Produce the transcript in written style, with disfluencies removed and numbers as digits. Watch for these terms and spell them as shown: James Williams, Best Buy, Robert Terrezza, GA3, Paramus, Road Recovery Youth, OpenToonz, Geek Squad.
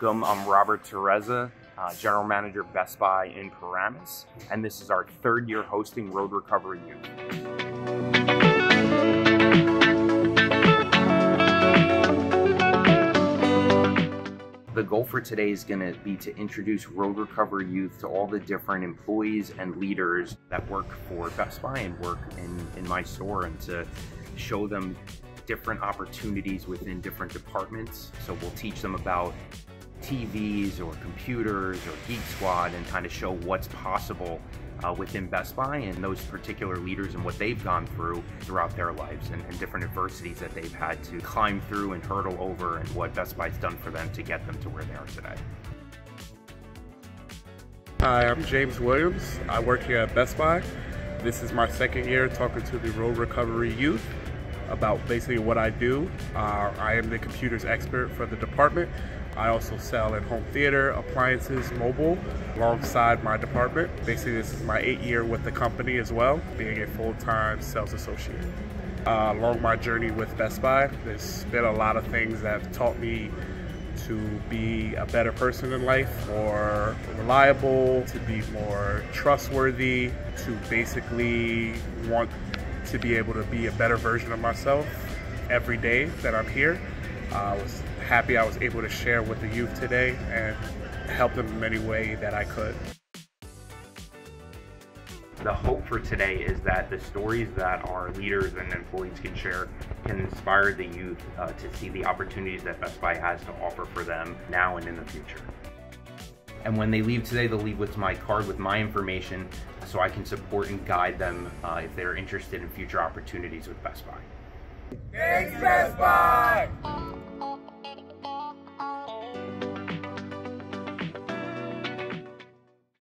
Welcome, I'm Robert Terrezza, General Manager of Best Buy in Paramus, and this is our third year hosting Road Recovery Youth. The goal for today is going to be to introduce Road Recovery Youth to all the different employees and leaders that work for Best Buy and work in my store, and to show them different opportunities within different departments. So we'll teach them about TVs or computers or Geek Squad and kind of show what's possible within Best Buy and those particular leaders and what they've gone through throughout their lives and different adversities that they've had to climb through and hurdle over, and what Best Buy's done for them to get them to where they are today. Hi, I'm James Williams. I work here at Best Buy. This is my second year talking to the Road Recovery Youth about basically what I do. I am the computers expert for the department. I also sell in home theater, appliances, mobile, alongside my department. Basically, this is my 8th year with the company as well, being a full-time sales associate. Along my journey with Best Buy, there's been a lot of things that have taught me to be a better person in life, more reliable, to be more trustworthy, to basically want to be able to be a better version of myself every day that I'm here. I was happy I was able to share with the youth today and help them in any way that I could. The hope for today is that the stories that our leaders and employees can share can inspire the youth to see the opportunities that Best Buy has to offer for them now and in the future. And when they leave today, they'll leave with my card with my information so I can support and guide them if they're interested in future opportunities with Best Buy. Thanks, Best Buy!